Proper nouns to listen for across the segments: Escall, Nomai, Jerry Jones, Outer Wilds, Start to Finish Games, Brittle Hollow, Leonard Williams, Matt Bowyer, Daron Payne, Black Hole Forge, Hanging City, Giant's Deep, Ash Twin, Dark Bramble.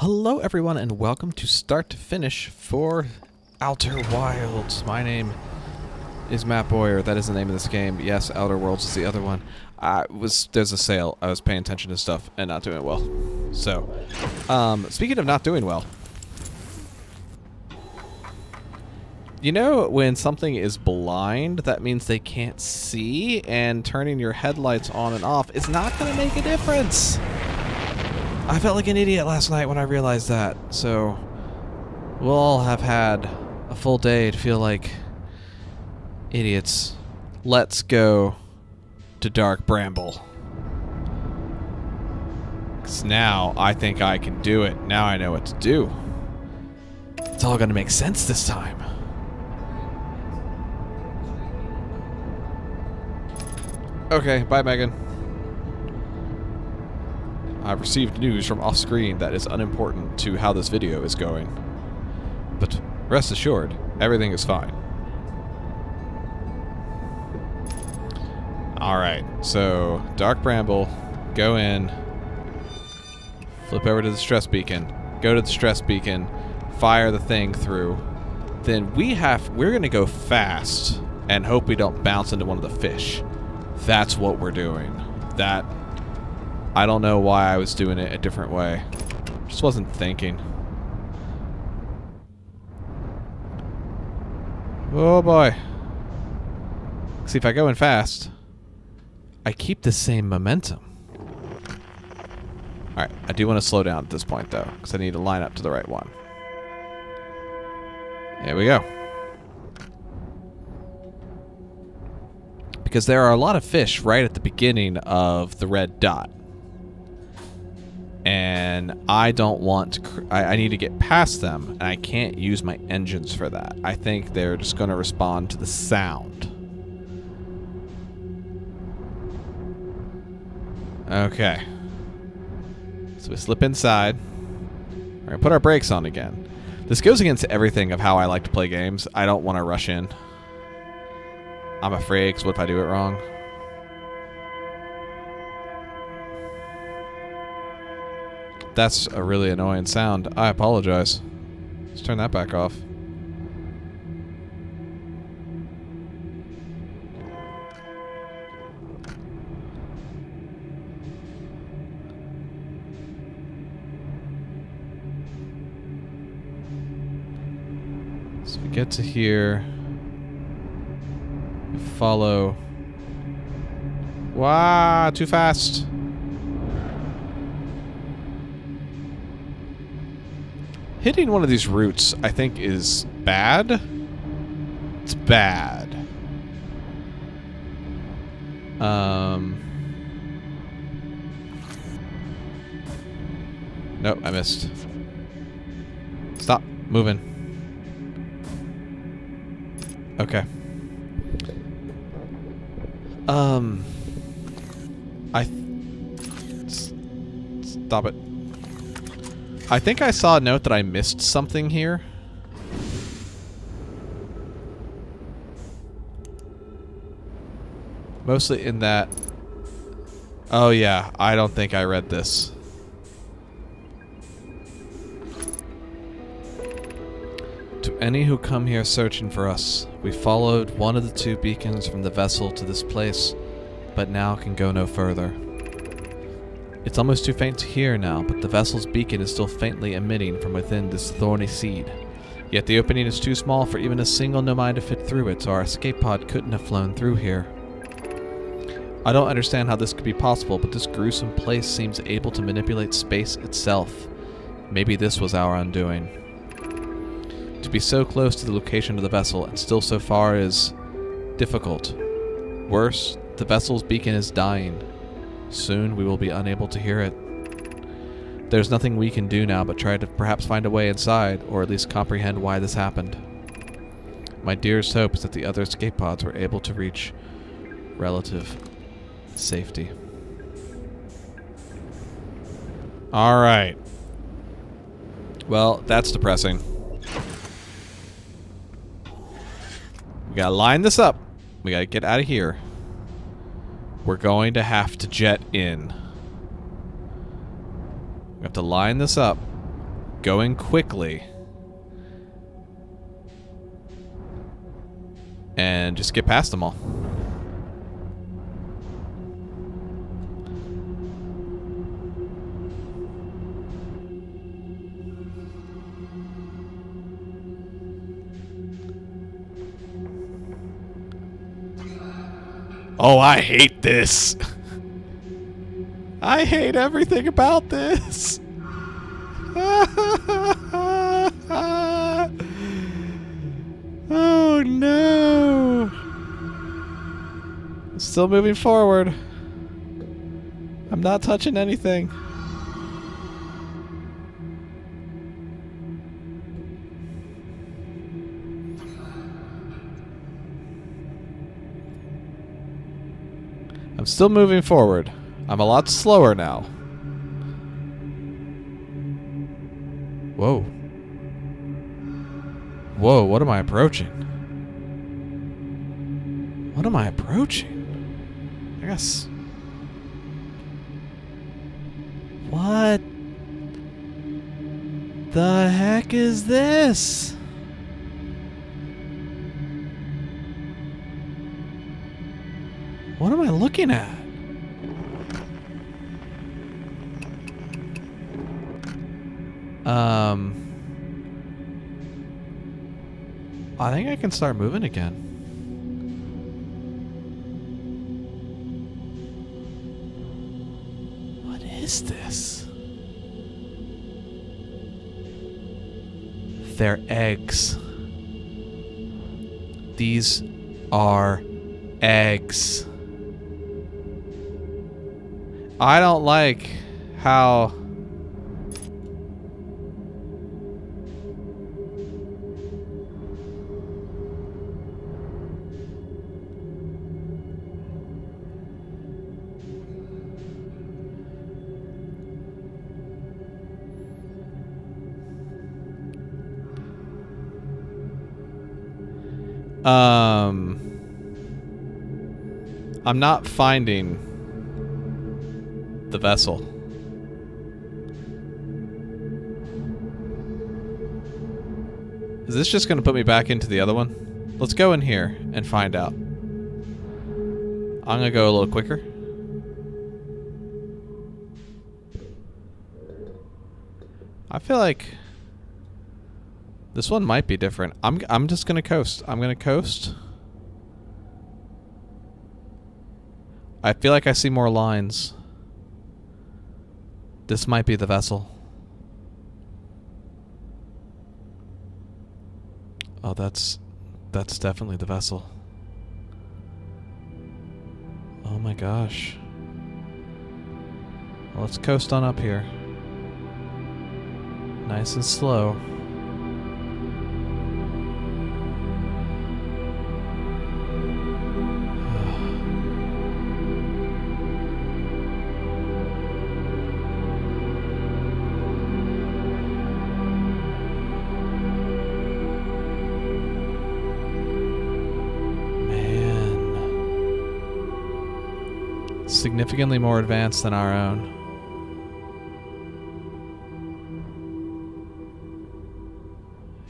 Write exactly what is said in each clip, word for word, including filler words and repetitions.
Hello everyone and welcome to Start to Finish for Outer Wilds. My name is Matt Bowyer. That is the name of this game. Yes, Outer Worlds is the other one. I was there's a sale. I was paying attention to stuff and not doing it well. So, um, speaking of not doing well, you know when something is blind, that means they can't see, and turning your headlights on and off is not going to make a difference. I felt like an idiot last night when I realized that, so we'll all have had a full day to feel like idiots. Let's go to Dark Bramble. Because now I think I can do it. Now I know what to do. It's all going to make sense this time. Okay, bye Megan. I've received news from off-screen that is unimportant to how this video is going. But rest assured, everything is fine. Alright, so Dark Bramble, go in, flip over to the stress beacon, go to the stress beacon, fire the thing through. Then we have, we're gonna go fast and hope we don't bounce into one of the fish. That's what we're doing. That... I don't know why I was doing it a different way. Just wasn't thinking. Oh boy. See, if I go in fast, I keep the same momentum. Alright, I do want to slow down at this point though, because I need to line up to the right one. There we go. Because there are a lot of fish right at the beginning of the red dot. And I don't want to, cr I, I need to get past them, and I can't use my engines for that. I think they're just going to respond to the sound. Okay. So we slip inside. We're going to put our brakes on again. This goes against everything of how I like to play games. I don't want to rush in. I'm afraid, because what if I do it wrong? That's a really annoying sound. I apologize. Let's turn that back off. So we get to here. Follow. Wow, too fast. Hitting one of these roots, I think, is bad. It's bad. Um. Nope, I missed. Stop moving. Okay. Um. I. Th- Stop it. I think I saw a note that I missed something here. Mostly in that... Oh yeah, I don't think I read this. To any who come here searching for us, we followed one of the two beacons from the vessel to this place, but now can go no further. It's almost too faint to hear now, but the vessel's beacon is still faintly emitting from within this thorny seed. Yet the opening is too small for even a single Nomai to fit through it, so our escape pod couldn't have flown through here. I don't understand how this could be possible, but this gruesome place seems able to manipulate space itself. Maybe this was our undoing. To be so close to the location of the vessel and still so far is difficult. Worse, the vessel's beacon is dying. Soon we will be unable to hear it. There's nothing we can do now but try to perhaps find a way inside, or at least comprehend why this happened. My dearest hope is that the other escape pods were able to reach relative safety. Alright. Well, that's depressing. We gotta line this up. We gotta get out of here. We're going to have to jet in. We have to line this up. going quickly. And just get past them all. Oh, I hate this. I hate everything about this. Oh no. Still moving forward. I'm not touching anything. I'm still moving forward. I'm a lot slower now. Whoa. Whoa, what am I approaching? What am I approaching? I guess. What the heck is this? What am I looking at? Um... I think I can start moving again. What is this? They're eggs. These are eggs. I don't like how... Um, I'm not finding the vessel. Is this just going to put me back into the other one? Let's go in here and find out. I'm going to go a little quicker. I feel like... this one might be different. I'm I'm just gonna coast. I'm gonna coast. I feel like I see more lines. This might be the vessel. Oh, that's that's definitely the vessel. Oh my gosh. Well, let's coast on up here. Nice and slow. Significantly more advanced than our own.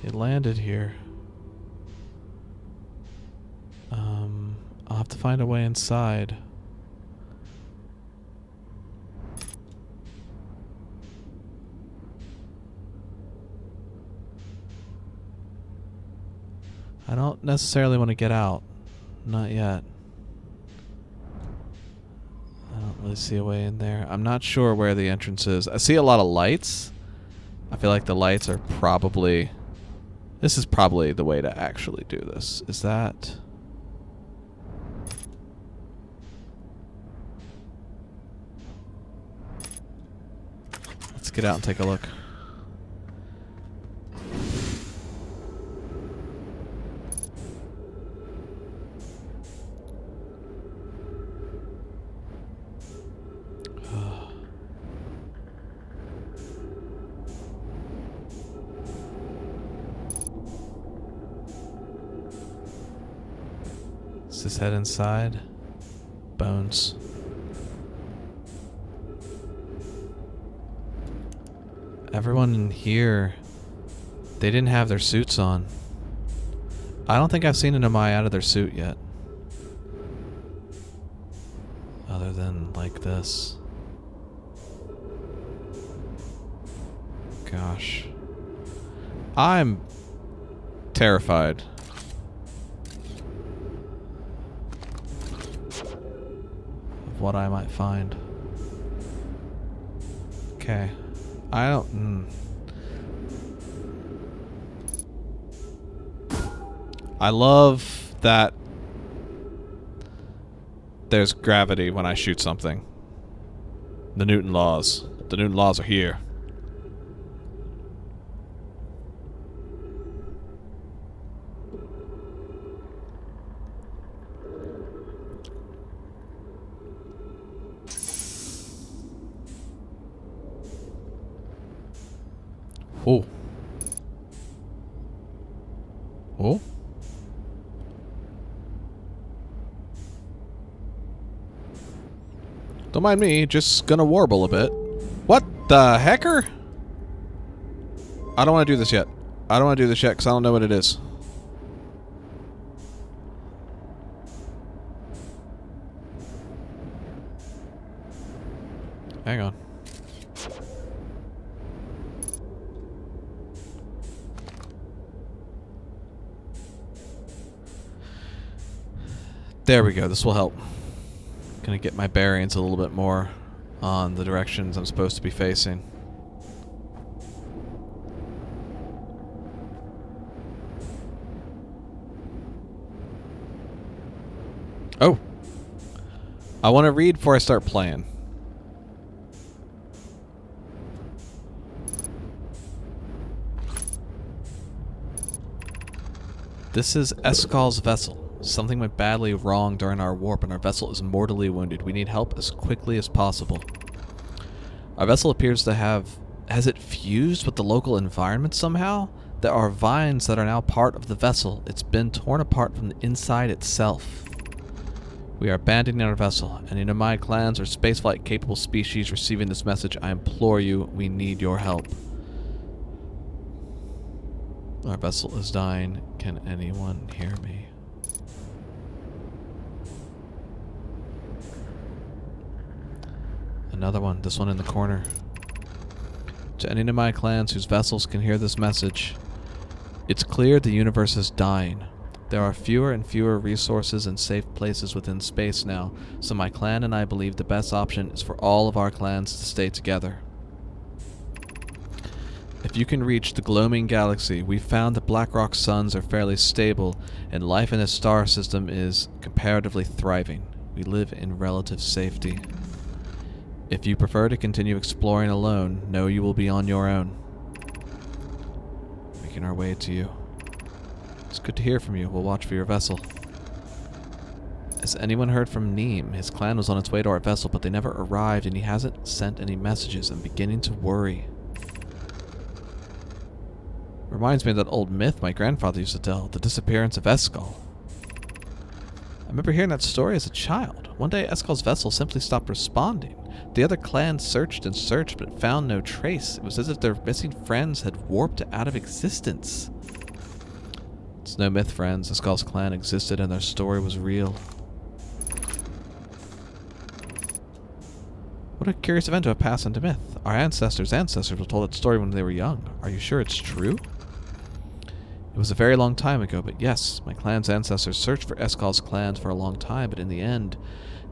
It landed here. Um, I'll have to find a way inside. I don't necessarily want to get out. Not yet. Really see a way in there. I'm not sure where the entrance is. I see a lot of lights. I feel like the lights are probably... this is probably the way to actually do this. Is that... let's get out and take a look. Let's head inside. Bones. Everyone in here, they didn't have their suits on. I don't think I've seen a Nomai out of their suit yet. Other than like this. Gosh. I'm terrified. Of what I might find. Okay. I don't... Mm. I love that there's gravity when I shoot something. The Newton laws. The Newton laws are here. Oh. Oh. Don't mind me, just gonna warble a bit. What the hecker? I don't want to do this yet. I don't want to do this yet because I don't know what it is. Hang on. There we go, this will help. Gonna get my bearings a little bit more on the directions I'm supposed to be facing. Oh! I want to read before I start playing. This is Escall's vessel. Something went badly wrong during our warp and our vessel is mortally wounded. We need help as quickly as possible. Our vessel appears to have... Has it fused with the local environment somehow? There are vines that are now part of the vessel. It's been torn apart from the inside itself. We are abandoning our vessel. Any Nomai clans or spaceflight capable species receiving this message, I implore you, we need your help. Our vessel is dying. Can anyone hear me? Another one, this one in the corner. To any of my clans whose vessels can hear this message, it's clear the universe is dying. There are fewer and fewer resources and safe places within space now, so my clan and I believe the best option is for all of our clans to stay together. If you can reach the gloaming galaxy, we've found that Blackrock suns are fairly stable and life in this star system is comparatively thriving. We live in relative safety. If you prefer to continue exploring alone, know you will be on your own. Making our way to you. It's good to hear from you. We'll watch for your vessel. Has anyone heard from Neem? His clan was on its way to our vessel, but they never arrived and he hasn't sent any messages. I'm beginning to worry. Reminds me of that old myth my grandfather used to tell, the disappearance of Escall. I remember hearing that story as a child. One day, Escall's vessel simply stopped responding. The other clans searched and searched, but found no trace. It was as if their missing friends had warped out of existence. It's no myth, friends. Escall's clan existed and their story was real. What a curious event to have passed into myth. Our ancestors' ancestors were told that story when they were young. Are you sure it's true? It was a very long time ago, but yes, my clan's ancestors searched for Escall's clans for a long time, but in the end,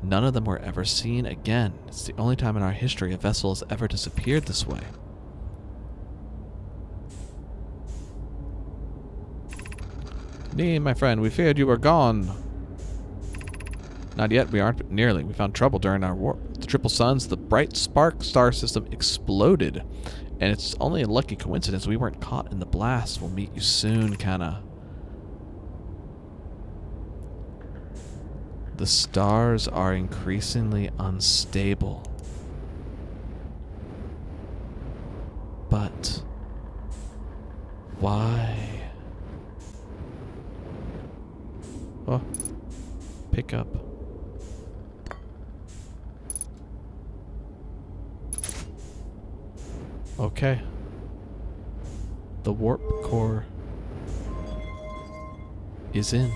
none of them were ever seen again. It's the only time in our history a vessel has ever disappeared this way. Nee, my friend, we feared you were gone. Not yet, we aren't, but nearly. We found trouble during our warp. The Triple Suns, the Bright Spark star system exploded. And it's only a lucky coincidence we weren't caught in the blast. We'll meet you soon, kinda. The stars are increasingly unstable. But why? Oh, pick up. Okay. The warp core is in.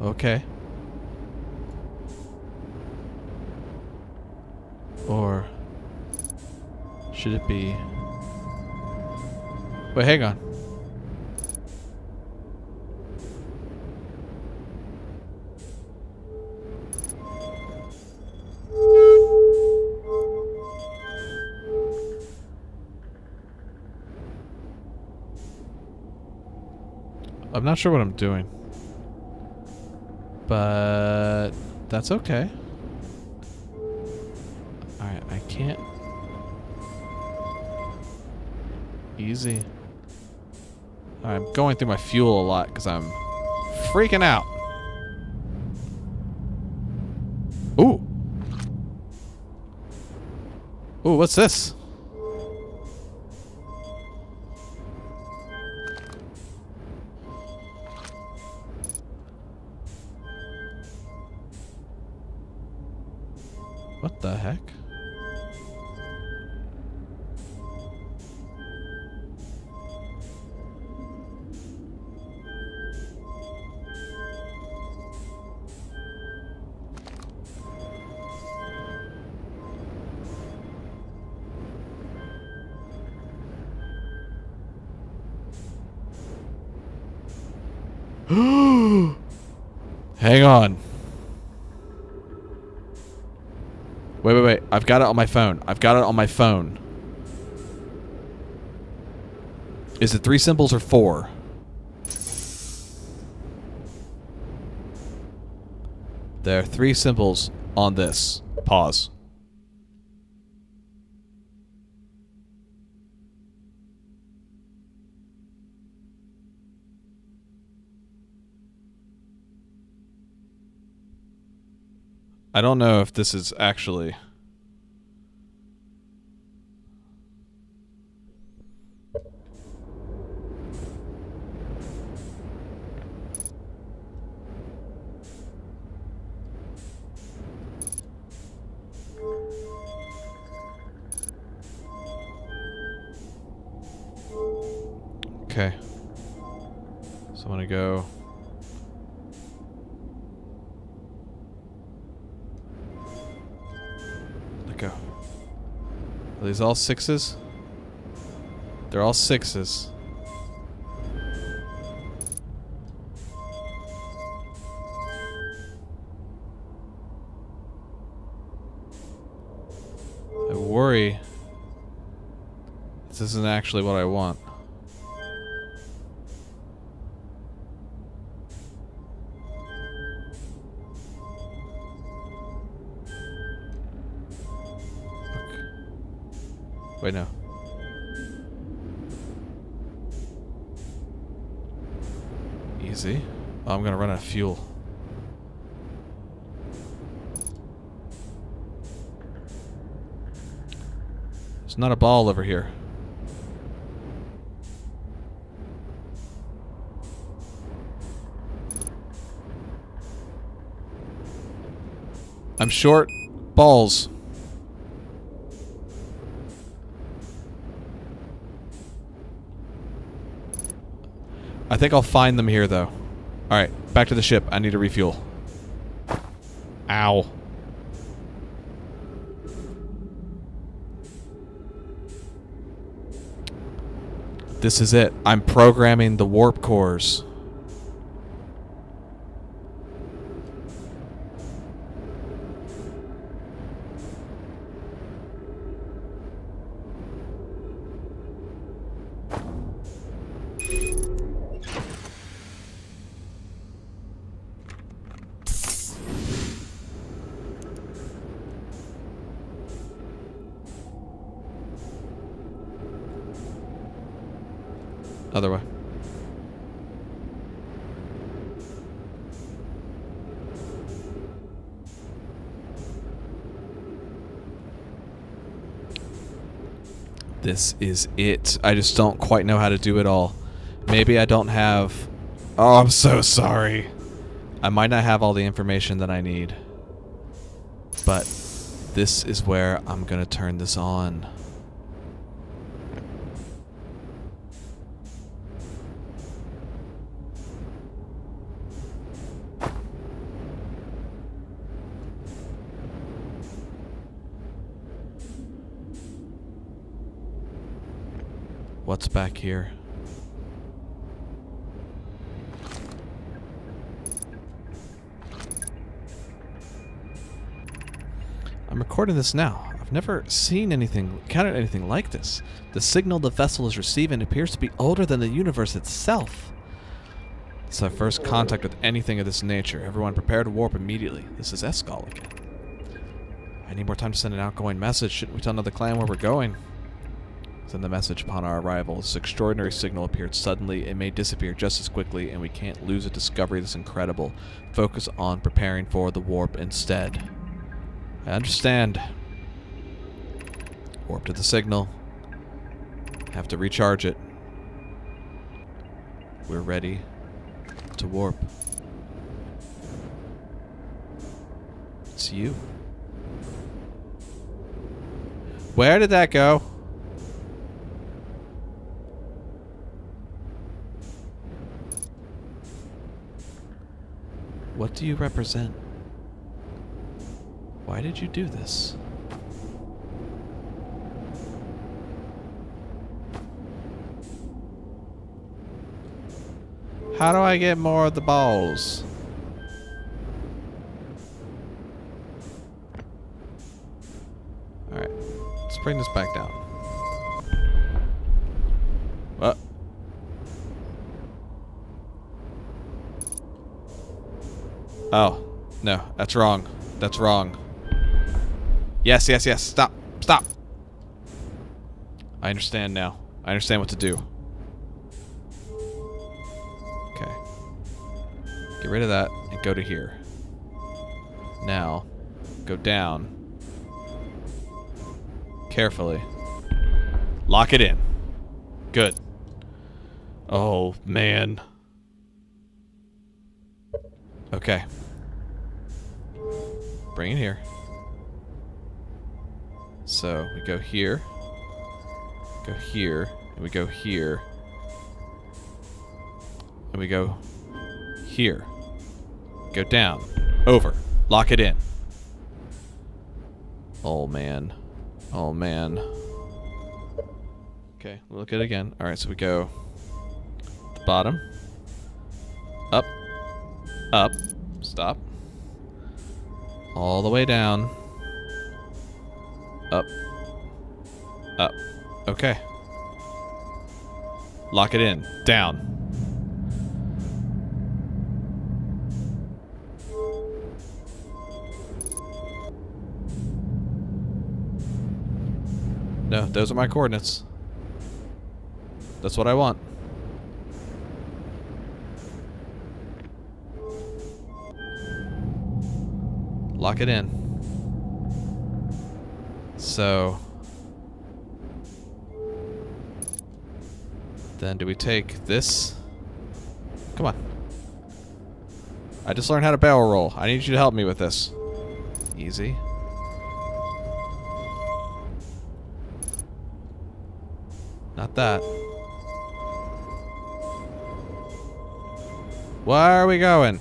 Okay. Or should it be? Wait, hang on. I'm not sure what I'm doing, but that's okay. Alright, I can't. Easy. I'm going through my fuel a lot because I'm freaking out. Ooh. Ooh, what's this? What the heck? Hang on. Wait, wait, wait. I've got it on my phone. I've got it on my phone. Is it three symbols or four? There are three symbols on this. Pause. I don't know if this is actually... Okay. So I'm gonna go... Are these all sixes? They're all sixes. I worry this isn't actually what I want. Wait, no. Easy. Oh, I'm gonna run out of fuel. There's not a ball over here. I'm short balls. I think I'll find them here, though. Alright, back to the ship. I need to refuel. Ow. This is it. I'm programming the warp cores. Other way. This is it. I just don't quite know how to do it all. Maybe I don't have... Oh, I'm so sorry. I might not have all the information that I need. But this is where I'm gonna turn this on. What's back here? I'm recording this now. I've never seen anything, counted anything like this. The signal the vessel is receiving appears to be older than the universe itself. It's our first contact with anything of this nature. Everyone prepare to warp immediately. This is Escall again. I need more time to send an outgoing message. Shouldn't we tell another clan where we're going? Send the message upon our arrival. This extraordinary signal appeared suddenly. It may disappear just as quickly, and we can't lose a discovery that's incredible. Focus on preparing for the warp instead. I understand. Warp to the signal. Have to recharge it. We're ready to warp. It's you. Where did that go? What do you represent? Why did you do this? How do I get more of the balls? Alright, let's bring this back down. What? Oh, no, that's wrong. That's wrong. Yes, yes, yes. Stop. Stop. I understand now. I understand what to do. Okay. Get rid of that and go to here. Now, go down. Carefully. Lock it in. Good. Oh, man. Okay. Bring it here. So we go here, go here, and we go here, and we go here. Go down, over, lock it in. Oh man, oh man. Okay, we'll look at it again. All right, so we go the bottom, up. Up, stop, all the way down, up, up, okay. Lock it in, down. No, those are my coordinates. That's what I want. Lock it in. So then do we take this? Come on. I just learned how to barrel roll. I need you to help me with this. Easy. Not that. Where are we going?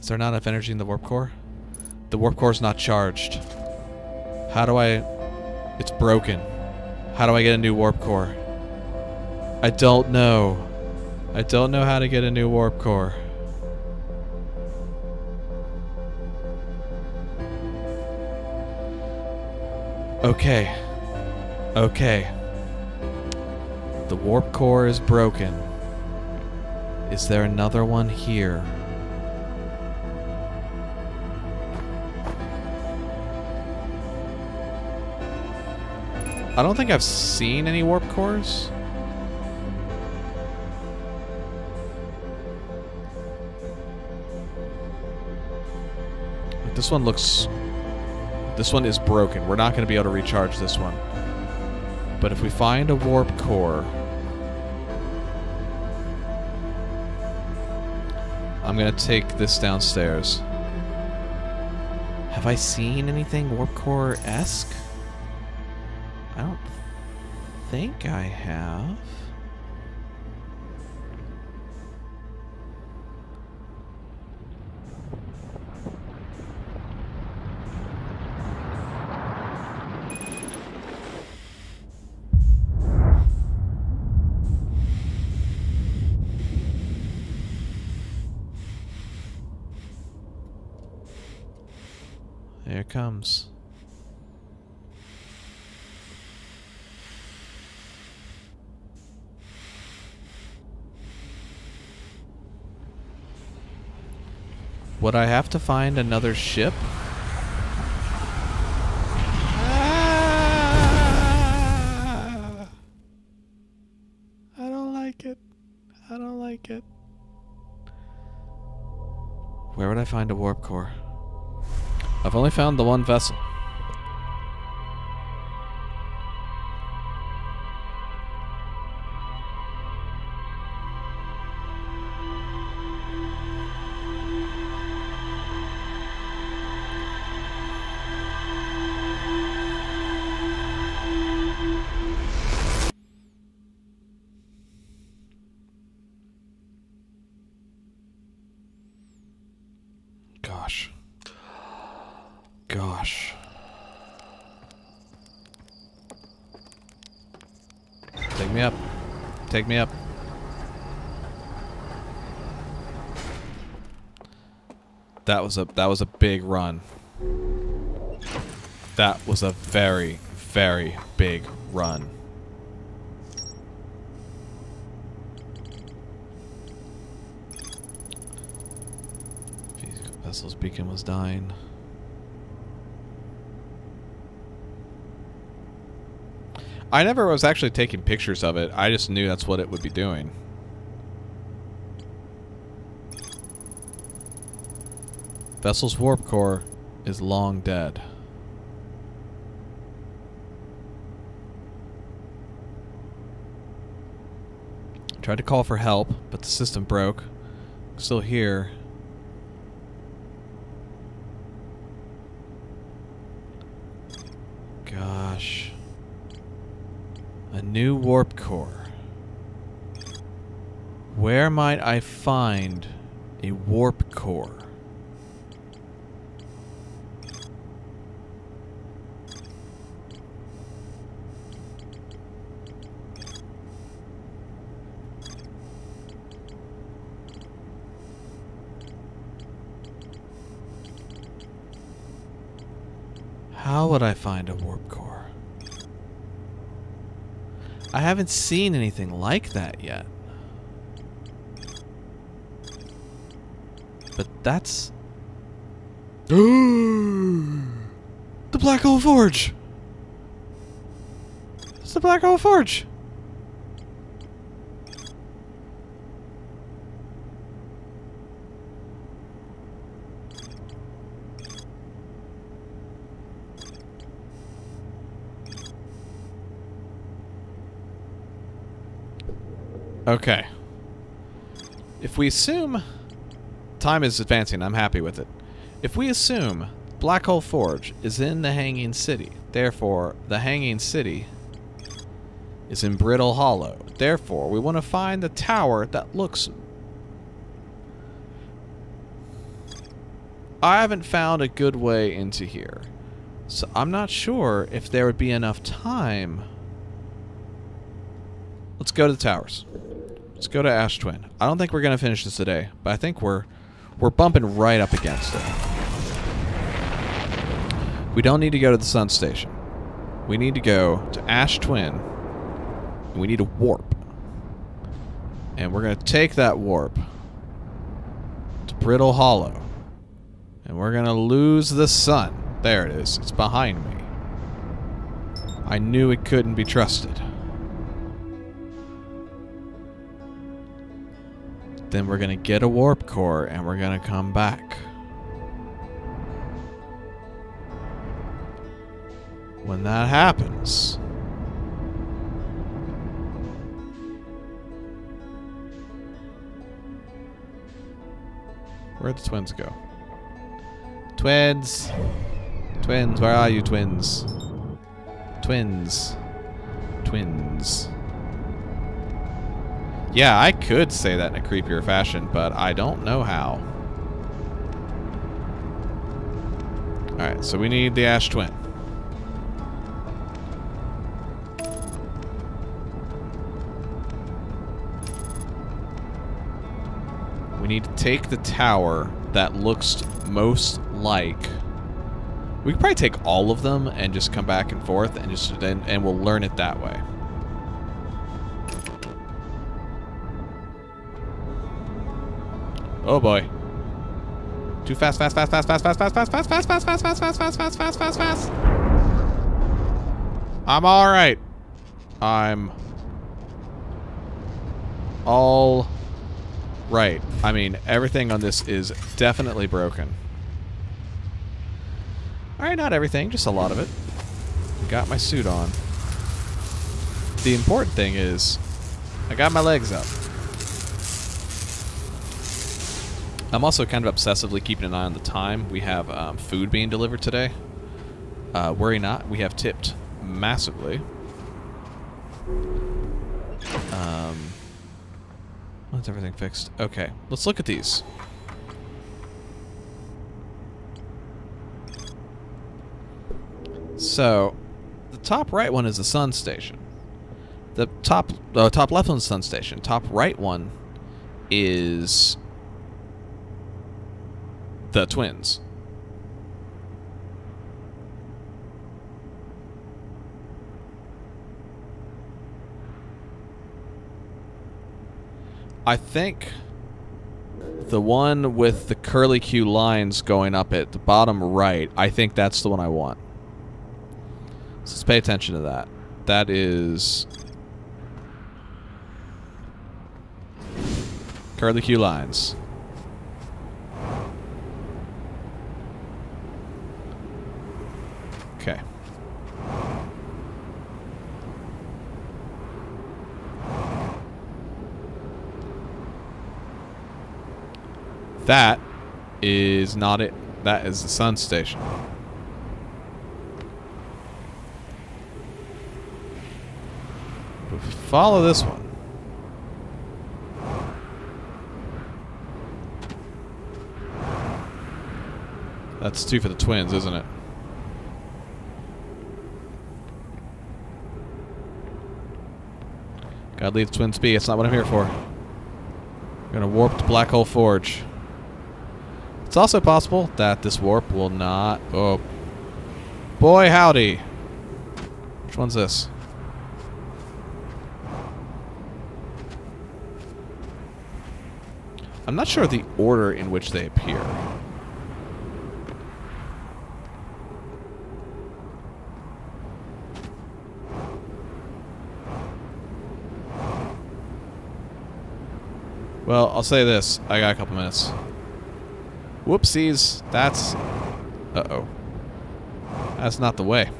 Is there not enough energy in the warp core? The warp core is not charged. How do I... It's broken. How do I get a new warp core? I don't know. I don't know how to get a new warp core. Okay. Okay. The warp core is broken. Is there another one here? I don't think I've seen any warp cores. one. This one looks... This one is broken. We're not going to be able to recharge this one. But if we find a warp core... I'm going to take this downstairs. Have I seen anything warp core-esque? I don't think I have. There it comes. Would I have to find another ship? Ah! I don't like it. I don't like it. Where would I find a warp core? I've only found the one vessel. Gosh. Gosh. Take me up. Take me up. That was a that was a big run. That was a very, very big run. Vessel's beacon was dying. I never was actually taking pictures of it. I just knew that's what it would be doing. Vessel's warp core is long dead. Tried to call for help, but the system broke. Still here. Gosh. A new warp core. Where might I find a warp core? How would I find a warp core? I haven't seen anything like that yet. But that's... The Black Hole Forge! It's the Black Hole Forge! Okay. If we assume... Time is advancing. I'm happy with it. If we assume Black Hole Forge is in the Hanging City, therefore, the Hanging City is in Brittle Hollow. Therefore, we want to find the tower that looks... I haven't found a good way into here. So I'm not sure if there would be enough time... Let's go to the towers. Let's go to Ash Twin. I don't think we're gonna finish this today, but I think we're we're bumping right up against it. We don't need to go to the Sun Station. We need to go to Ash Twin. And we need a warp, and we're gonna take that warp to Brittle Hollow, and we're gonna lose the sun. There it is. It's behind me. I knew it couldn't be trusted. Then we're gonna get a warp core and we're gonna come back. when that happens. Where'd the twins go? Twins! Twins, where are you, twins? Twins. Twins. Yeah, I could say that in a creepier fashion, but I don't know how. Alright, so we need the Ash Twin. We need to take the tower that looks most like... We could probably take all of them and just come back and forth and just and, and we'll learn it that way. Oh boy. Too fast, fast, fast, fast, fast, fast, fast, fast, fast, fast, fast, fast, fast, fast, fast, fast, fast, fast. I'm all right. I'm all right. I mean, everything on this is definitely broken. All right, not everything, just a lot of it. Got my suit on. The important thing is I got my legs up. I'm also kind of obsessively keeping an eye on the time. We have um, food being delivered today. Uh, worry not, we have tipped massively. Um, that's everything fixed. Okay, let's look at these. So, the top right one is the sun station. The top uh, top left one is the sun station. Top right one is the twins. I think the one with the curly Q lines going up at the bottom right, I think that's the one I want. So let's pay attention to that. That is curly Q lines. Okay. That is not it. That is the sun station. Follow this one. That's two for the twins, isn't it? Gotta leave the twins be. It's not what I'm here for. I'm gonna warp to Black Hole Forge. It's also possible that this warp will not... Oh. Boy, howdy. Which one's this? I'm not sure of the order in which they appear. Well, I'll say this. I got a couple minutes. Whoopsies. That's... Uh-oh. That's not the way.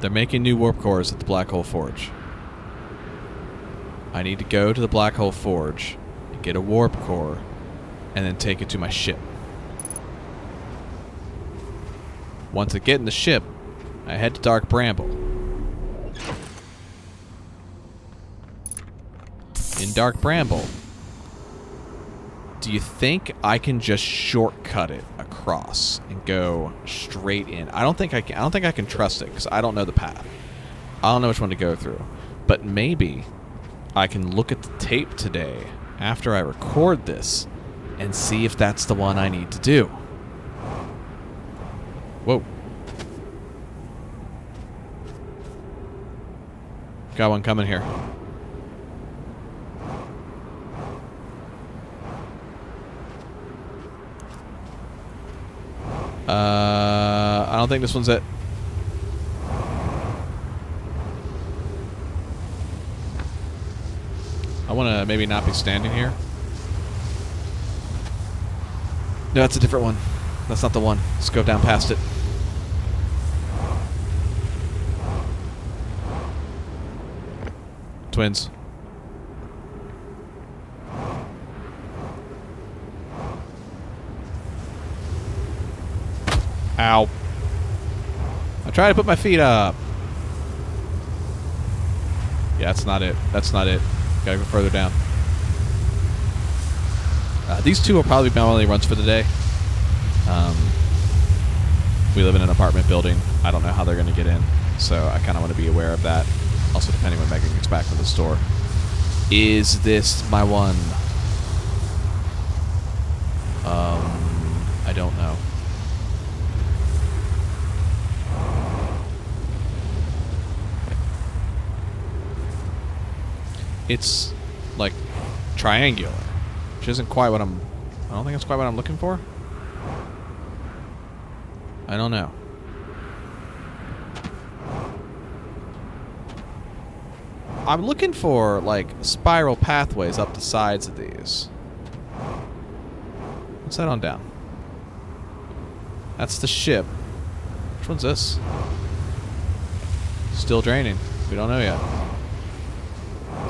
They're making new warp cores at the Black Hole Forge. I need to go to the Black Hole Forge and get a warp core and then take it to my ship. Once I get in the ship, I head to Dark Bramble. In Dark Bramble, do you think I can just shortcut it across and go straight in? I don't think I can. I don't think I can trust it because I don't know the path. I don't know which one to go through. But maybe I can look at the tape today after I record this and see if that's the one I need to do. Whoa. Got one coming here. Uh, I don't think this one's it. I want to maybe not be standing here. No, that's a different one. That's not the one. Let's go down past it. Twins. Ow. I try to put my feet up. Yeah, that's not it. That's not it. Gotta go further down. Uh, these two will probably be my only runs for the day. Um, we live in an apartment building. I don't know how they're going to get in, so I kind of want to be aware of that. Also, depending when Megan gets back from the store. Is this my one? Um, I don't know. It's like triangular, which isn't quite what I'm. I don't think that's quite what I'm looking for. I don't know. I'm looking for like spiral pathways up the sides of these. What's that on down? That's the ship. Which one's this? Still draining. We don't know yet.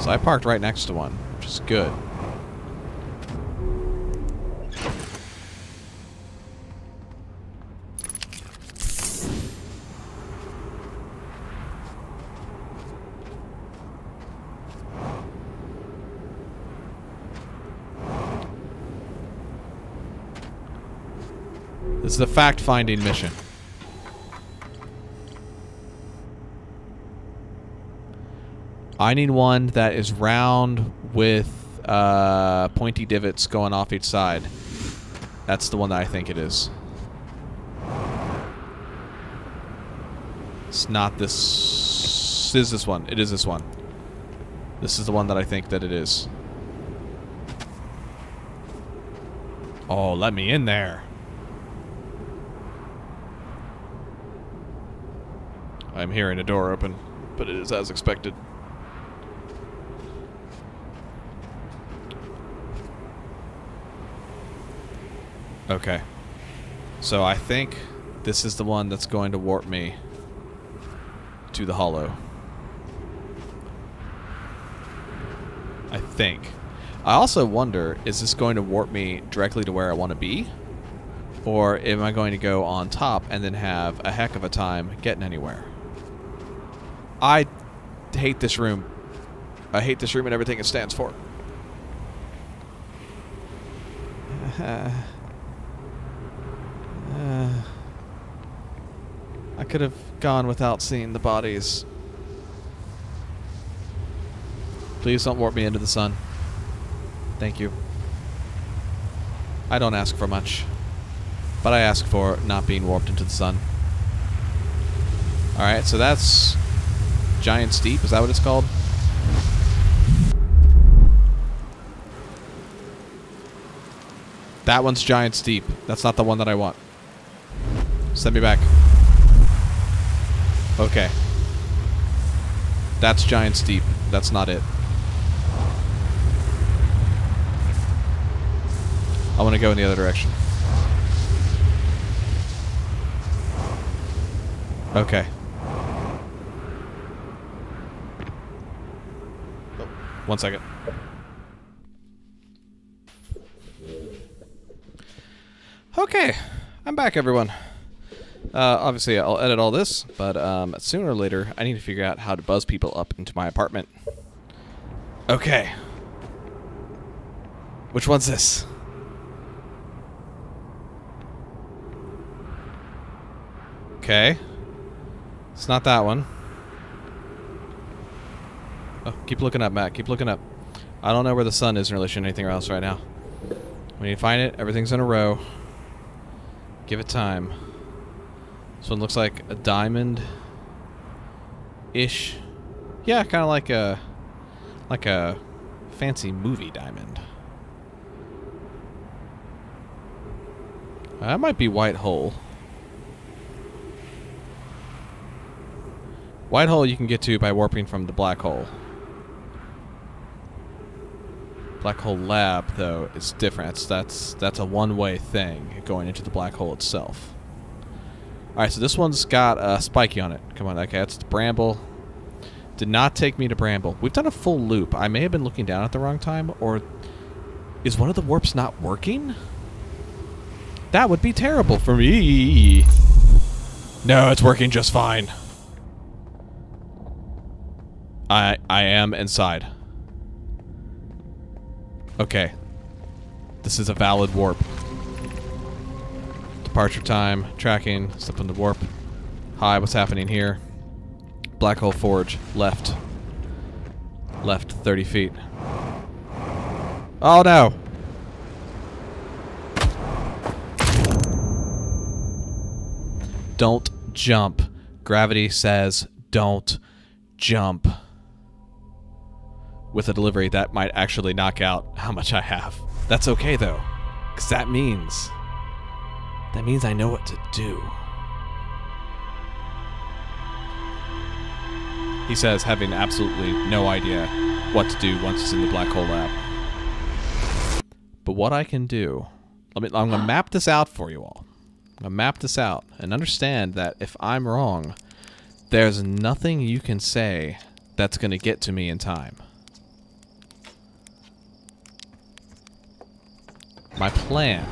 So I parked right next to one, which is good. This is a fact-finding mission. I need one that is round with uh, pointy divots going off each side. That's the one that I think it is. It's not this. It is this one. It is this one. This is the one that I think that it is. Oh, let me in there. I'm hearing a door open, but it is as expected. Okay. So I think this is the one that's going to warp me to the hollow. I think. I also wonder, is this going to warp me directly to where I want to be? Or am I going to go on top and then have a heck of a time getting anywhere? I hate this room. I hate this room and everything it stands for. Uh, Uh, I could have gone without seeing the bodies. Please don't warp me into the sun. Thank you. I don't ask for much, but I ask for not being warped into the sun. Alright, so that's Giant's Deep, is that what it's called? That one's Giant's Deep. That's not the one that I want. Send me back. Okay. That's Giant's Deep. That's not it. I want to go in the other direction. Okay. One second. Okay. I'm back, everyone. Uh, obviously, I'll edit all this, but um, sooner or later, I need to figure out how to buzz people up into my apartment. Okay. Which one's this? Okay. It's not that one. Oh, keep looking up, Matt. Keep looking up. I don't know where the sun is in relation to anything else right now. When you find it, everything's in a row. Give it time. This one looks like a diamond-ish. Yeah, kind of like a like a fancy movie diamond. That might be White Hole. White Hole you can get to by warping from the Black Hole. Black Hole Lab, though, is different. That's, that's, that's a one-way thing going into the black hole itself. Alright, so this one's got uh, Spiky on it. Come on, okay, that's the Bramble. Did not take me to Bramble. We've done a full loop. I may have been looking down at the wrong time, or... is one of the warps not working? That would be terrible for me. No, it's working just fine. I I am inside. Okay. This is a valid warp. Departure time, tracking, slip in the warp. Hi, what's happening here? Black Hole Forge, left. Left thirty feet. Oh no! Don't jump. Gravity says don't jump. With a delivery that might actually knock out how much I have. That's okay though, because that means... that means I know what to do. He says having absolutely no idea what to do once it's in the Black Hole Lab. But what I can do, let me, I'm going to map this out for you all. I'm going to map this out and understand that if I'm wrong, there's nothing you can say that's going to get to me in time. My plan.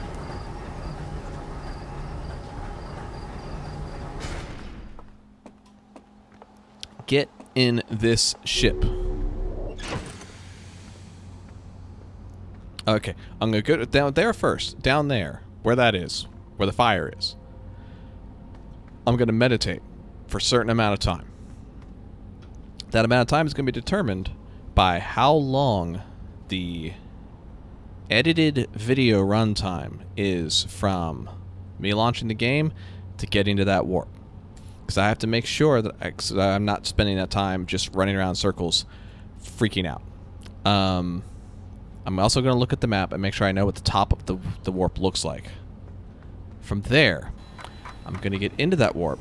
Get in this ship. Okay, I'm going to go down there first. Down there, where that is, where the fire is. I'm going to meditate for a certain amount of time. That amount of time is going to be determined by how long the edited video runtime is from me launching the game to getting to that warp. Because I have to make sure that I, 'cause I'm not spending that time just running around in circles freaking out. Um... I'm also going to look at the map and make sure I know what the top of the, the warp looks like. From there, I'm going to get into that warp.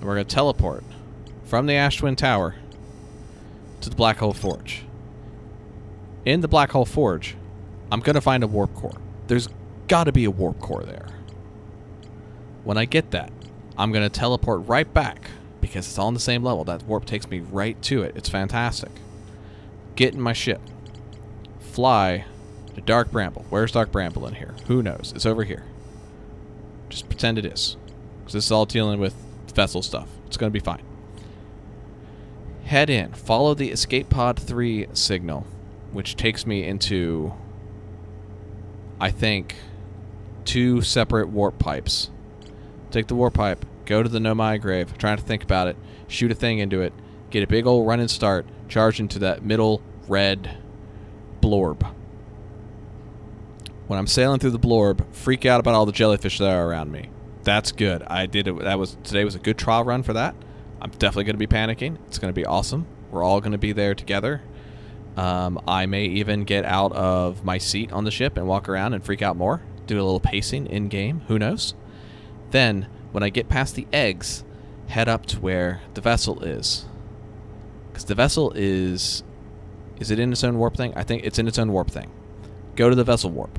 And we're going to teleport from the Ash Twin Tower to the Black Hole Forge. In the Black Hole Forge, I'm going to find a warp core. There's got to be a warp core there. When I get that, I'm going to teleport right back because it's all on the same level. That warp takes me right to it. It's fantastic. Get in my ship. Fly to Dark Bramble. Where's Dark Bramble in here? Who knows? It's over here. Just pretend it is. Because this is all dealing with vessel stuff. It's going to be fine. Head in. Follow the Escape Pod three signal, which takes me into, I think, two separate warp pipes. Take the warp pipe. Go to the Nomai grave. I'm trying to think about it. Shoot a thing into it. Get a big old run and start. Charge into that middle red... blorb. When I'm sailing through the blorb, freak out about all the jellyfish that are around me. That's good. I did it. That was today was a good trial run for that. I'm definitely going to be panicking. It's going to be awesome. We're all going to be there together. Um, I may even get out of my seat on the ship and walk around and freak out more. Do a little pacing in game. Who knows? Then, when I get past the eggs, head up to where the vessel is. Because the vessel is... is it in its own warp thing? I think it's in its own warp thing. Go to the vessel warp.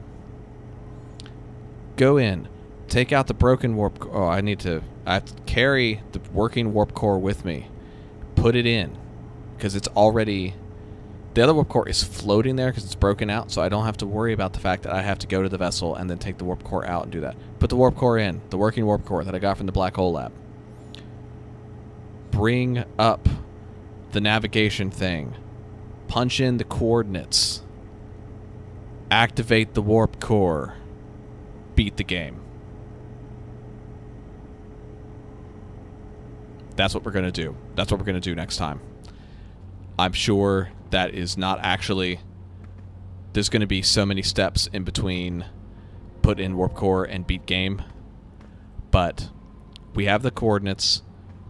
Go in. Take out the broken warp core. Oh, I need to... I have to carry the working warp core with me. Put it in. Because it's already... the other warp core is floating there because it's broken out, so I don't have to worry about the fact that I have to go to the vessel and then take the warp core out and do that. Put the warp core in. The working warp core that I got from the Black Hole Lab. Bring up the navigation thing. Punch in the coordinates. Activate the warp core. Beat the game. That's what we're going to do. That's what we're going to do next time. I'm sure that is not actually... there's going to be so many steps in between put in warp core and beat game. But we have the coordinates.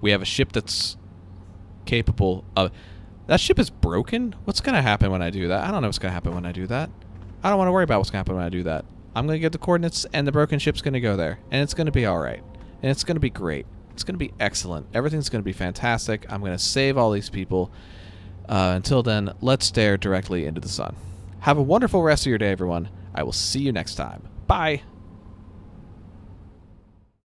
We have a ship that's capable of... that ship is broken? What's going to happen when I do that? I don't know what's going to happen when I do that. I don't want to worry about what's going to happen when I do that. I'm going to get the coordinates, and the broken ship's going to go there. And it's going to be alright. And it's going to be great. It's going to be excellent. Everything's going to be fantastic. I'm going to save all these people. Uh, until then, let's stare directly into the sun. Have a wonderful rest of your day, everyone. I will see you next time. Bye!